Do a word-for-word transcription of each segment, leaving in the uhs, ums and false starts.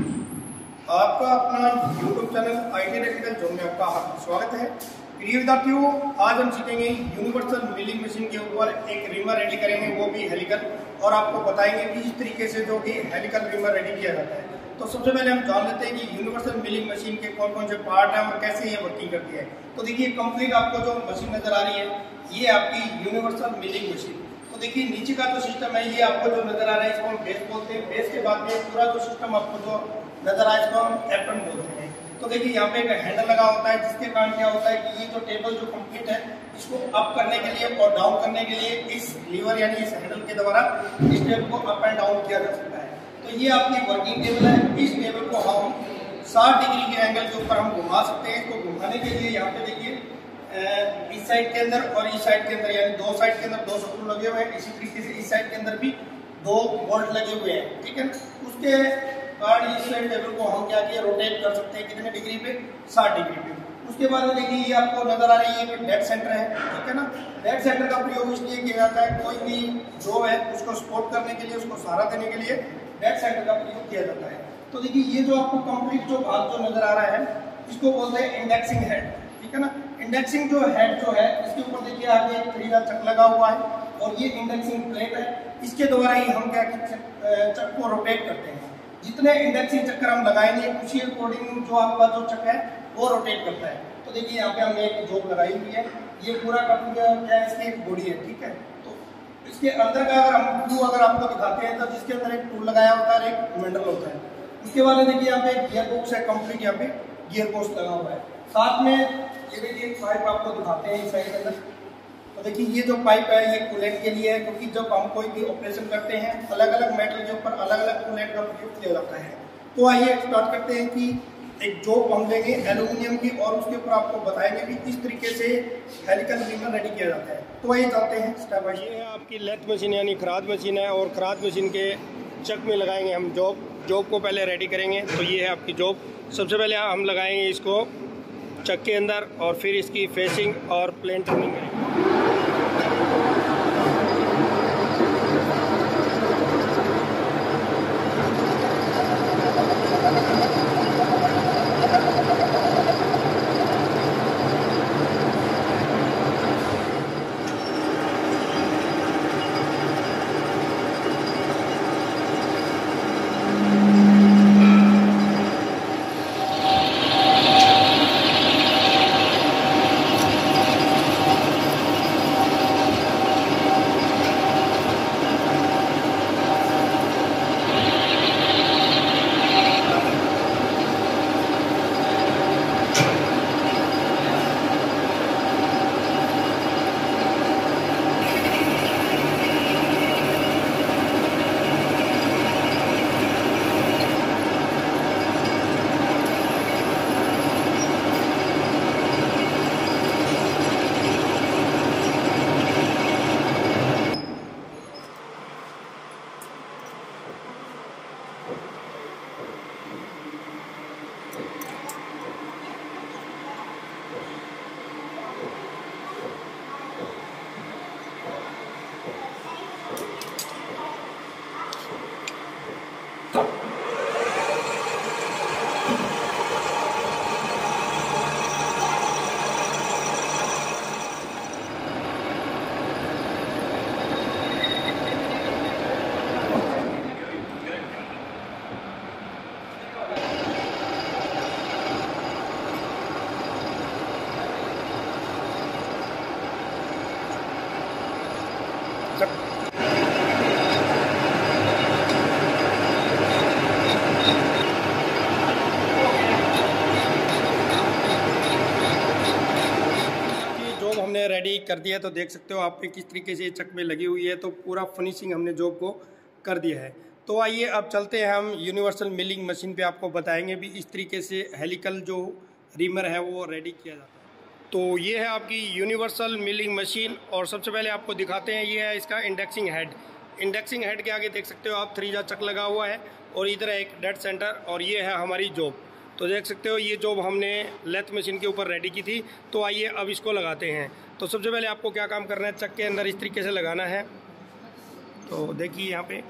आपका अपना YouTube channel I T technical job में आपका हार्दिक स्वागत है। प्रिय विद्यार्थियों, आज हम सीखेंगे यूनिवर्सल मिलिंग मशीन के ऊपर एक रिमर रेडी करेंगे, वो भी हेलिकल, और आपको बताएंगे कि इस तरीके से जो कि हेलिकल रिमर रेडी किया जाता है। तो सबसे पहले हम जान लेते हैं कि यूनिवर्सल मिलिंग मशीन के कौन कौन से पार्ट हैं और कैसे ये वर्किंग करती है। तो देखिए, कंप्लीट आपको जो मशीन नजर आ रही है ये आपकी यूनिवर्सल मिलिंग मशीन। तो देखिए, नीचे का जो सिस्टम है ये आपको जो नजर आ रहा है इसको हम बेस बोलते हैं। बेस के बाद में पूरा जो सिस्टम आपको जो नजर आए इसको हम एप्रन बोलते हैं। तो देखिए, यहाँ पे एक हैंडल लगा होता है जिसके कारण क्या होता है कि ये जो टेबल जो कंप्लीट है इसको अप करने के लिए और डाउन करने के लिए इस लीवर यानी इस हैंडल के द्वारा इस टेबल को अप एंड डाउन किया जा सकता है। तो ये आपकी वर्किंग टेबल है। इस टेबल को हम साठ डिग्री के एंगल के ऊपर हम घुमा सकते हैं। इसको घुमाने के लिए यहाँ पे देखिए, इस साइड के अंदर और इस साइड के अंदर यानी दो साइड के अंदर दो स्क्रू लगे हुए हैं। इसी तरीके से इस साइड के अंदर भी दो बोल्ट लगे हुए हैं, ठीक है। उसके और इस साइड टेबल को हम क्या किया रोटेट कर सकते हैं कितने डिग्री पे, साठ डिग्री पे। उसके बाद में देखिए, ये आपको नजर आ रही है कि डेड सेंटर है, ठीक है ना। डेड सेंटर का प्रयोग इसलिए किया जाता है, कोई भी जॉब है उसको सपोर्ट करने के लिए, उसको सहारा देने के लिए डेड सेंटर का प्रयोग किया जाता है। तो देखिए, ये जो आपको कंप्लीट जो भाग जो नजर आ रहा है इसको बोलते हैं इंडेक्सिंग हेड, ठीक है ना। इंडेक्सिंग जो हेड जो है इसके ऊपर देखिए आगे एक थ्री दा चक लगा हुआ है और ये इंडेक्सिंग प्लेट है। इसके द्वारा ही हम क्या चक को रोटेट करते हैं। जितने इंडेक्सिंग चक्कर हम लगाएंगे उसी अकॉर्डिंग जो आपका जो चक्कर है वो रोटेट करता है। तो देखिए, यहाँ पे हमने एक जॉब लगाई हुई है, ये पूरा का पूरा क्या है इसकी एक बॉडी है, ठीक है। तो इसके अंदर का अगर हम टू अगर आपको दिखाते हैं तो जिसके अंदर एक टूल लगाया होता है एक मेंडल होता है। उसके बाद देखिए, यहाँ पे गियर बॉक्स है, कंप्लीट यहाँ पे गियर बॉक्स लगा हुआ है। साथ में ये देखिए पाइप आपको दिखाते हैं इस साइड के अंदर। तो देखिए, ये जो पाइप है ये कूलेंट के लिए है, क्योंकि जब हम कोई भी ऑपरेशन करते हैं अलग अलग मेटल के ऊपर अलग अलग कूलेंट का प्रयोग किया जाता है। तो आइए स्टार्ट करते हैं कि एक जॉब हम देंगे एल्यूमिनियम की और उसके ऊपर आपको बताएंगे कि किस तरीके से हेलिकल रिमर रेडी किया जाता है। तो आइए जाते हैं स्टेप बाय स्टेप। आपकी लेथ मशीन यानी खराद मशीन है और खराद मशीन के चक में लगाएंगे हम जॉब। जॉब को पहले रेडी करेंगे। तो ये है आपकी जॉब। सबसे पहले हम लगाएंगे इसको चक के अंदर और फिर इसकी फेसिंग और प्लेन टर्निंग करेंगे। रेडी कर दिया है। तो देख सकते हो आप पे किस तरीके से ये चक में लगी हुई है। तो पूरा फिनिशिंग हमने जॉब को कर दिया है। तो आइए अब चलते हैं हम यूनिवर्सल मिलिंग मशीन पे, आपको बताएंगे भी इस तरीके से हेलिकल जो रिमर है वो रेडी किया जाता है। तो ये है आपकी यूनिवर्सल मिलिंग मशीन और सबसे पहले आपको दिखाते हैं, ये है इसका इंडेक्सिंग हेड। इंडेक्सिंग हेड के आगे देख सकते हो आप थ्री जा चक लगा हुआ है और इधर एक डेड सेंटर और ये है हमारी जॉब। तो देख सकते हो ये जॉब हमने लेथ मशीन के ऊपर रेडी की थी। तो आइए अब इसको लगाते हैं। तो सबसे पहले आपको क्या काम करना है, चक के अंदर इस तरीके से लगाना है। तो देखिए यहाँ पे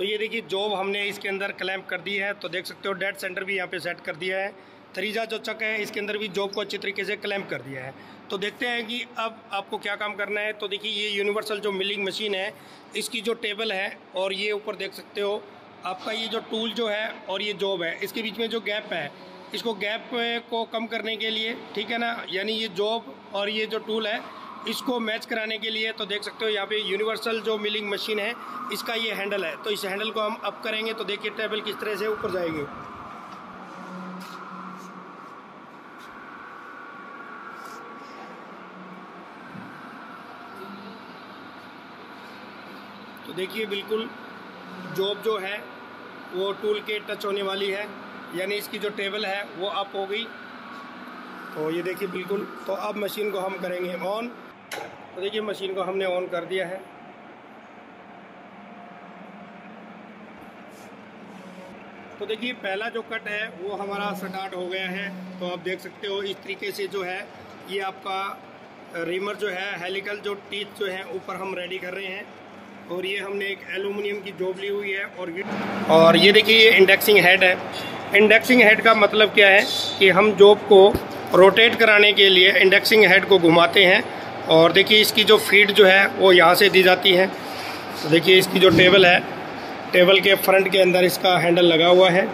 तो ये देखिए जॉब हमने इसके अंदर क्लैम्प कर दी है, तो देख सकते हो डेट सेंटर भी यहाँ पे सेट कर दिया है। थरीजा जो चक है इसके अंदर भी जॉब को अच्छी तरीके से क्लैम्प कर दिया है। तो देखते हैं कि अब आपको क्या काम करना है। तो देखिए ये यूनिवर्सल जो मिलिंग मशीन है इसकी जो टेबल है और ये ऊपर देख सकते हो आपका ये जो टूल जो है और ये जॉब है, इसके बीच में जो गैप है इसको गैप को कम करने के लिए, ठीक है ना, यानी ये जॉब और ये जो टूल है इसको मैच कराने के लिए, तो देख सकते हो यहाँ पे यूनिवर्सल जो मिलिंग मशीन है इसका ये हैंडल है, तो इस हैंडल को हम अप करेंगे तो देखिए टेबल किस तरह से ऊपर जाएगी। तो देखिए बिल्कुल जॉब जो है वो टूल के टच होने वाली है, यानी इसकी जो टेबल है वो अप हो गई। तो ये देखिए बिल्कुल, तो अब मशीन को हम करेंगे ऑन। तो देखिए मशीन को हमने ऑन कर दिया है। तो देखिए पहला जो कट है वो हमारा स्टार्ट हो गया है। तो आप देख सकते हो इस तरीके से जो है ये आपका रीमर जो है हेलिकल जो टीथ जो है ऊपर हम रेडी कर रहे हैं, और ये हमने एक एलुमिनियम की जॉब ली हुई है। और ये और ये देखिए ये इंडेक्सिंग हेड है। इंडेक्सिंग हेड का मतलब क्या है कि हम जॉब को रोटेट कराने के लिए इंडेक्सिंग हेड को घुमाते हैं। और देखिए इसकी जो फीड जो है वो यहाँ से दी जाती है। तो देखिए इसकी जो टेबल है, टेबल के फ्रंट के अंदर इसका हैंडल लगा हुआ है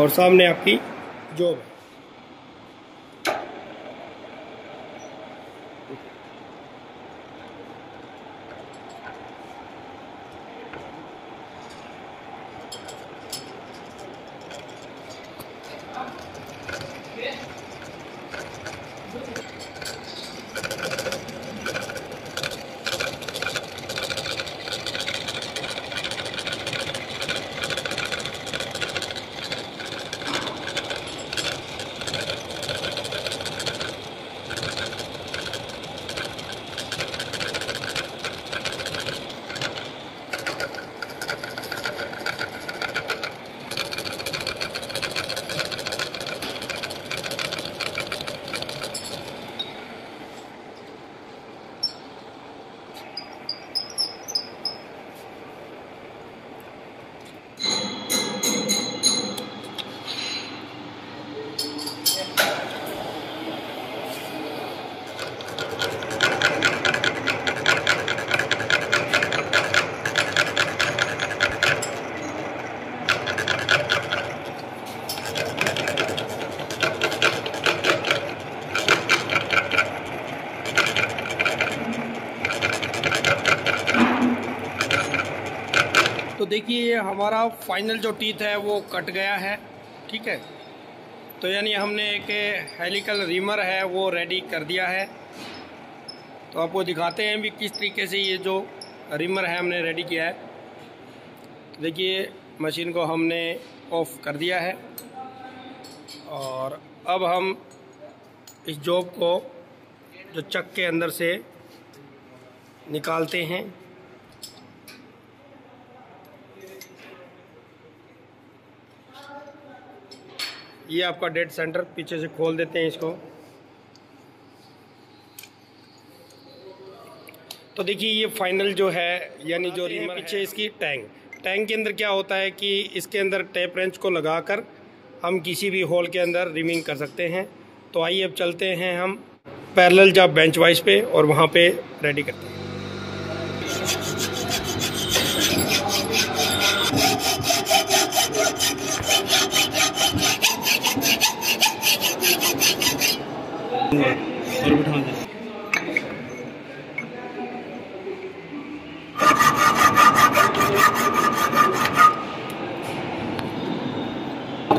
और सामने आपकी जॉब। तो देखिए हमारा फाइनल जो टीथ है वो कट गया है, ठीक है। तो यानी हमने एक हेलिकल रीमर है वो रेडी कर दिया है। तो आपको दिखाते हैं भी किस तरीके से ये जो रीमर है हमने रेडी किया है। तो देखिए मशीन को हमने ऑफ कर दिया है और अब हम इस जॉब को जो चक के अंदर से निकालते हैं। ये आपका डेट सेंटर, पीछे से खोल देते हैं इसको। तो देखिए ये फाइनल जो है, यानी जो रीमर पीछे इसकी टैंक टैंक के अंदर क्या होता है कि इसके अंदर टेप रेंच को लगाकर हम किसी भी होल के अंदर रिमिंग कर सकते हैं। तो आइए अब चलते हैं हम पैरेलल या बेंच वाइज पे और वहाँ पे रेडी करते हैं। और बिठाओ दे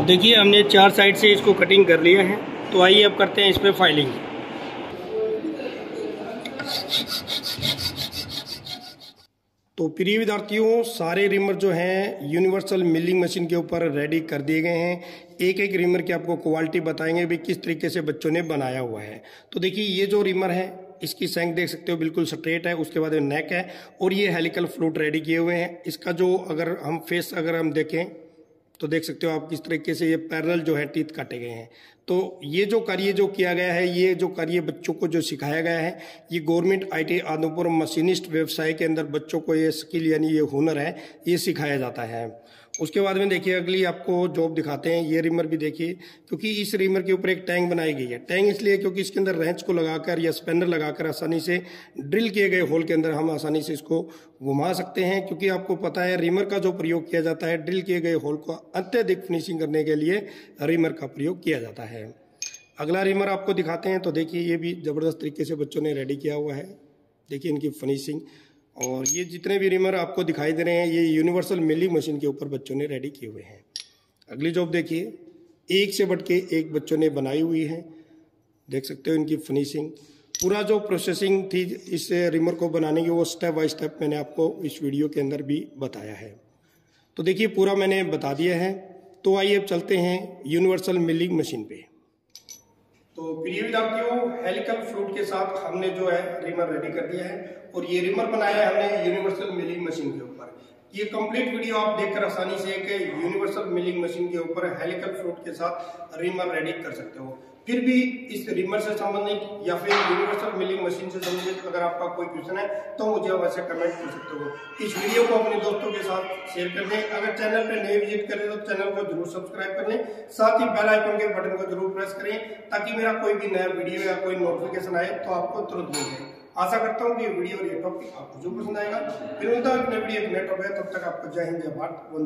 देखिए हमने चार साइड से इसको कटिंग कर लिया है। तो आइए अब करते हैं इस पे फाइलिंग। तो प्रिय विद्यार्थियों, सारे रीमर जो हैं यूनिवर्सल मिलिंग मशीन के ऊपर रेडी कर दिए गए हैं। एक एक रीमर की आपको क्वालिटी बताएंगे भी किस तरीके से बच्चों ने बनाया हुआ है। तो देखिए ये जो रीमर है इसकी सेंक देख सकते हो बिल्कुल स्ट्रेट है, उसके बाद नेक है और ये हेलिकल फ्लूट रेडी किए हुए हैं। इसका जो अगर हम फेस अगर हम देखें तो देख सकते हो आप किस तरीके से ये पैरेलल जो है टीथ काटे गए हैं। तो ये जो कार्य जो किया गया है, ये जो कार्य बच्चों को जो सिखाया गया है, ये गवर्नमेंट आईटीआई आदमपुर मशीनिस्ट व्यवसाय के अंदर बच्चों को ये स्किल यानी ये हुनर है ये सिखाया जाता है। उसके बाद में देखिए अगली आपको जॉब दिखाते हैं, ये रिमर भी देखिए, क्योंकि इस रिमर के ऊपर एक टैंक बनाई गई है। टैंक इसलिए क्योंकि इसके अंदर रेंच को लगाकर या स्पैनर लगाकर आसानी से ड्रिल किए गए होल के अंदर हम आसानी से इसको घुमा सकते हैं, क्योंकि आपको पता है रिमर का जो प्रयोग किया जाता है ड्रिल किए गए होल को अत्यधिक फिनिशिंग करने के लिए रिमर का प्रयोग किया जाता है। अगला रिमर आपको दिखाते हैं, तो देखिए ये भी जबरदस्त तरीके से बच्चों ने रेडी किया हुआ है, देखिए इनकी फिनिशिंग। और ये जितने भी रिमर आपको दिखाई दे रहे हैं ये यूनिवर्सल मिलिंग मशीन के ऊपर बच्चों ने रेडी किए हुए हैं। अगली जॉब देखिए, एक से बढ़ के एक बच्चों ने बनाई हुई है, देख सकते हो इनकी फिनिशिंग। पूरा जो प्रोसेसिंग थी इस रिमर को बनाने की वो स्टेप बाय स्टेप मैंने आपको इस वीडियो के अंदर भी बताया है। तो देखिए पूरा मैंने बता दिया है। तो आइए अब चलते हैं यूनिवर्सल मिलिंग मशीन पे। तो प्रिय विद्यार्थियों, हेलिकल फ्लूइड के साथ हमने जो है रिमर रेडी कर दिया है और ये रिमर बनाया है हमने यूनिवर्सल मिलिंग मशीन के ऊपर। ये कंप्लीट वीडियो आप देखकर आसानी से एक यूनिवर्सल मिलिंग मशीन के ऊपर हेलिकल फ्लूइड के साथ रिमर रेडी कर सकते हो। फिर भी इस रिमर से संबंधित या फिर यूनिवर्सल मिलिंग मशीन से संबंधित अगर आपका कोई क्वेश्चन है तो मुझे अवश्य कमेंट कर सकते हो। इस वीडियो को अपने दोस्तों के साथ शेयर कर दें। अगर चैनल पर नए विजिट करें तो चैनल को जरूर सब्सक्राइब कर लें, साथ ही बेल आइकन के बटन को जरूर प्रेस करें ताकि मेरा कोई भी नया वीडियो या कोई नोटिफिकेशन आए तो आपको तुरंत मिल जाए। आशा करता हूँ कि ये वीडियो और ये टॉपिक आपको जो पसंद आएगा। फिर मिलता हूँ एक नए वीडियो एक नए टॉपिक, तब तक आपको जय हिंद जय भारत।